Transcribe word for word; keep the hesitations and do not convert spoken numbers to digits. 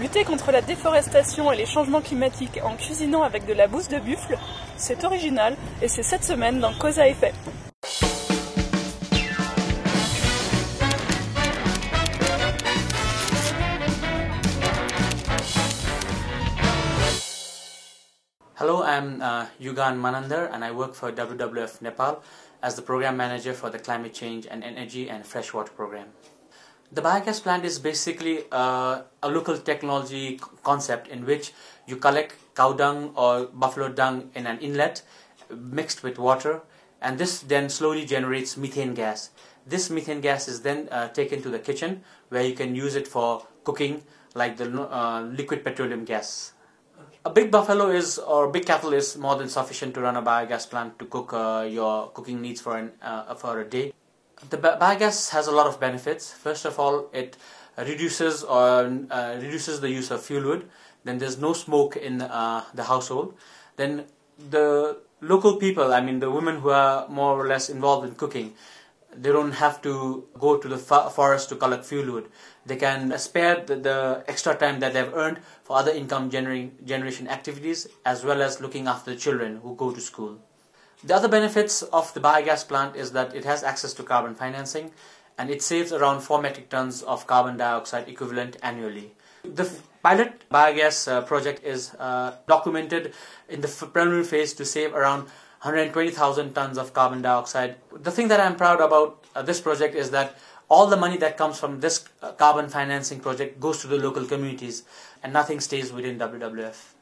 Lutter contre la déforestation et les changements climatiques en cuisinant avec de la bouse de buffle, c'est original et c'est cette semaine dans Cause à Effets. Hello, I'm uh, Yogan Manander and I work for W W F Nepal as the program manager for the Climate Change and Energy and Freshwater program. The biogas plant is basically uh, a local technology concept in which you collect cow dung or buffalo dung in an inlet mixed with water, and this then slowly generates methane gas. This methane gas is then uh, taken to the kitchen where you can use it for cooking, like the uh, liquid petroleum gas. A big buffalo is, or big cattle is more than sufficient to run a biogas plant to cook uh, your cooking needs for, an, uh, for a day. The bi biogas has a lot of benefits. First of all, it reduces, or, uh, reduces the use of fuel wood. Then there's no smoke in uh, the household. Then the local people, I mean the women who are more or less involved in cooking, they don't have to go to the forest to collect fuel wood. They can spare the, the extra time that they've earned for other income gener generation activities, as well as looking after the children who go to school. The other benefits of the biogas plant is that it has access to carbon financing, and it saves around four metric tons of carbon dioxide equivalent annually. The pilot biogas uh, project is uh, documented in the preliminary phase to save around one hundred twenty thousand tons of carbon dioxide. The thing that I'm proud about uh, this project is that all the money that comes from this uh, carbon financing project goes to the local communities and nothing stays within W W F.